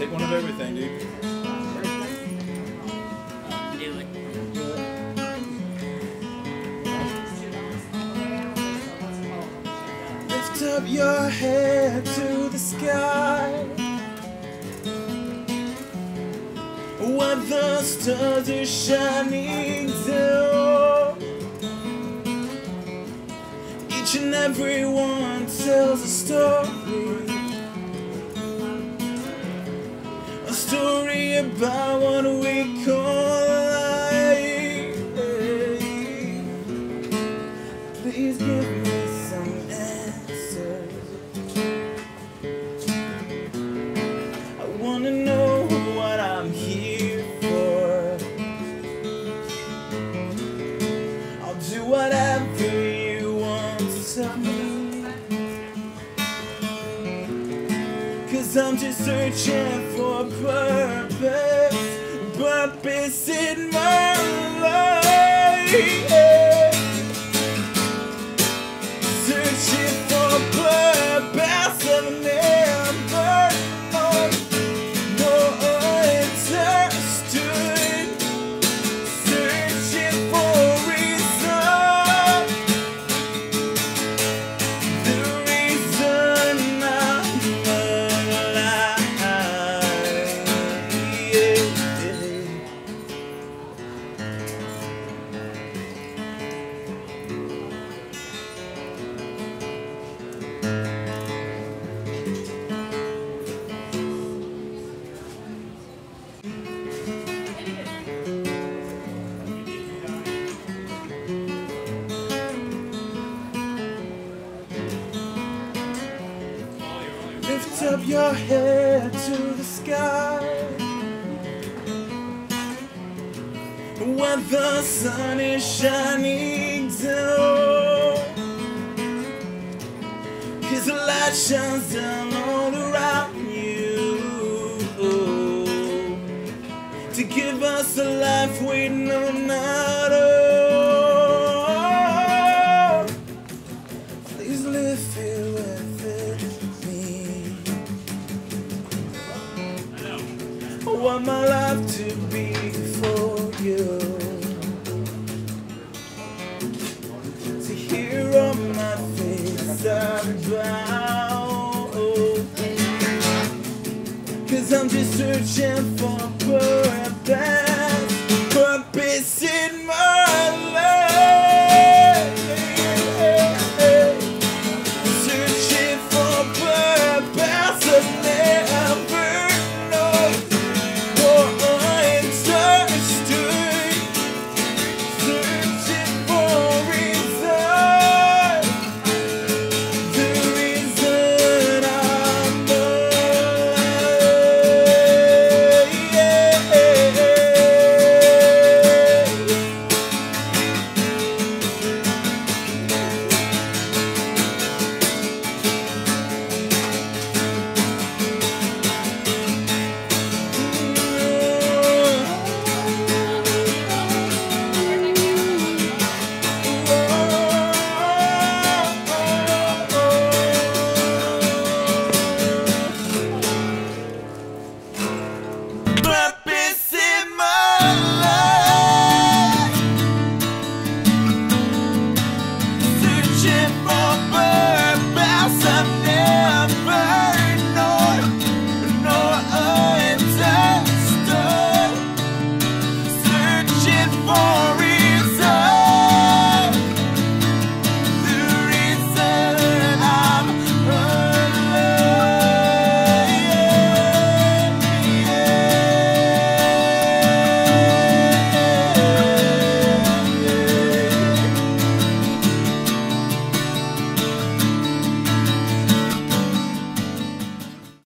Take one of everything, dude. Do it. Lift up your head to the sky. What the stars are shining through. Each and every one tells a story. A story about what we call life. Please give me some answers. I want to know what I'm here for. I'll do whatever you want to tell me, 'cause I'm just searching for purpose, purpose in my life. Yeah. Searching for purpose and never more understood. Searching for reason, the reason I'm alive. Lift up your head to the sky. When the sun is shining down, 'cause the light shines down all around you to give us a life we know not of. Please live here with me. I want my life to be for you, to hear on my face about, 'cause I'm just searching for purpose.